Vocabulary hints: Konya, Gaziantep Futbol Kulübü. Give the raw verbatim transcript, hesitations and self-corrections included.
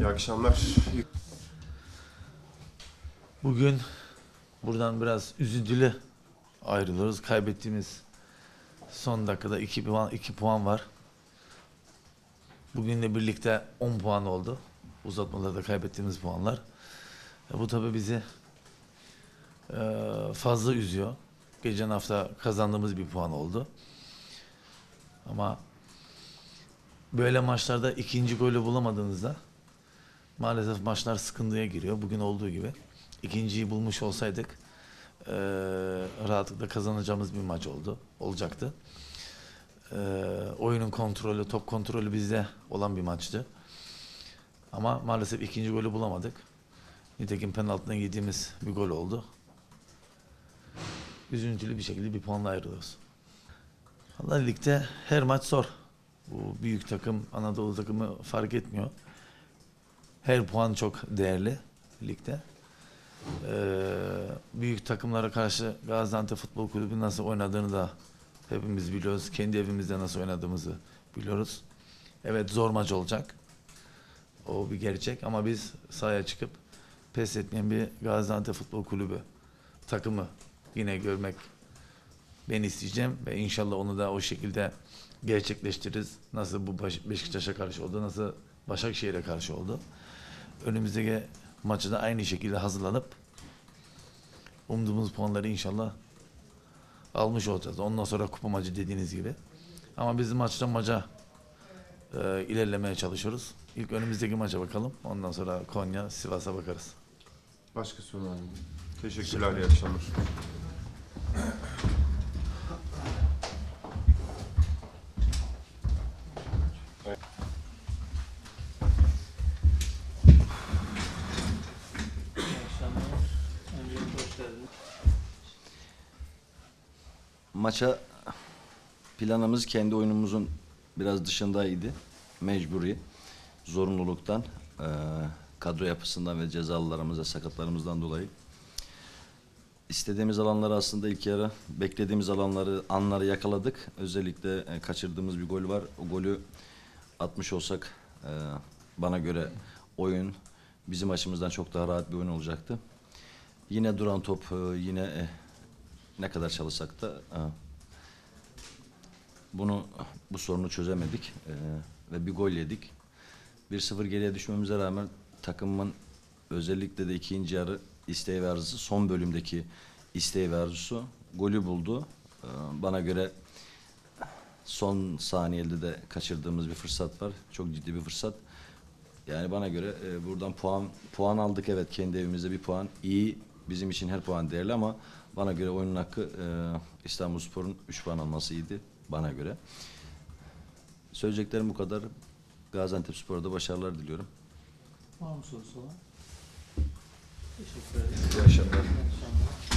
İyi akşamlar. Bugün buradan biraz üzüntülü ayrılıyoruz. Kaybettiğimiz son dakikada iki puan, iki puan var. Bugünle birlikte on puan oldu. Uzatmalarda kaybettiğimiz puanlar. E bu tabii bizi e, fazla üzüyor. Geçen hafta kazandığımız bir puan oldu. Ama böyle maçlarda ikinci golü bulamadığınızda maalesef maçlar sıkıntıya giriyor. Bugün olduğu gibi. İkinciyi bulmuş olsaydık e, rahatlıkla kazanacağımız bir maç oldu, olacaktı. E, oyunun kontrolü, top kontrolü bizde olan bir maçtı. Ama maalesef ikinci golü bulamadık. Nitekim penaltıdan yediğimiz bir gol oldu. Üzüntülü bir şekilde bir puanla ayrılıyoruz. Vallahi ligde her maç zor. Bu büyük takım, Anadolu takımı fark etmiyor. Her puan çok değerli ligde. Ee, büyük takımlara karşı Gaziantep Futbol Kulübü nasıl oynadığını da hepimiz biliyoruz. Kendi evimizde nasıl oynadığımızı biliyoruz. Evet, zor maç olacak. O bir gerçek ama biz sahaya çıkıp pes etmeyen bir Gaziantep Futbol Kulübü takımı yine görmek ben isteyeceğim ve inşallah onu da o şekilde gerçekleştiririz. Nasıl bu Beşiktaş'a karşı oldu, nasıl Başakşehir'e karşı oldu. Önümüzdeki maçı da aynı şekilde hazırlanıp umduğumuz puanları inşallah almış olacağız. Ondan sonra kupa maçı dediğiniz gibi. Ama biz maçtan maça e, ilerlemeye çalışıyoruz. İlk önümüzdeki maça bakalım. Ondan sonra Konya, Sivas'a bakarız. Başka soru var mı? Teşekkürler, iyi akşamlar. Maça planımız kendi oyunumuzun biraz dışındaydı. Mecburi, zorunluluktan, e, kadro yapısından ve cezalarımıza, sakatlarımızdan dolayı. İstediğimiz alanları aslında ilk yarı, beklediğimiz alanları, anları yakaladık. Özellikle e, kaçırdığımız bir gol var. O golü atmış olsak e, bana göre oyun bizim açımızdan çok daha rahat bir oyun olacaktı. Yine duran top, e, yine... E, Ne kadar çalışsak da bunu bu sorunu çözemedik ve bir gol yedik. bir sıfır geriye düşmemize rağmen takımın özellikle de ikinci yarı isteği ve arzusu, son bölümdeki isteği ve arzusu golü buldu. Bana göre son saniyede de kaçırdığımız bir fırsat var. Çok ciddi bir fırsat. Yani bana göre buradan puan puan aldık, evet, kendi evimizde bir puan iyi. Bizim için her puan değerli ama bana göre oyunun hakkı e, İstanbulspor'un üç puan almasıydı bana göre. Söyleyeceklerim bu kadar. Gaziantepspor'a da başarılar diliyorum. Var mı sorusu olan? Teşekkür ederim. İyi akşamlar.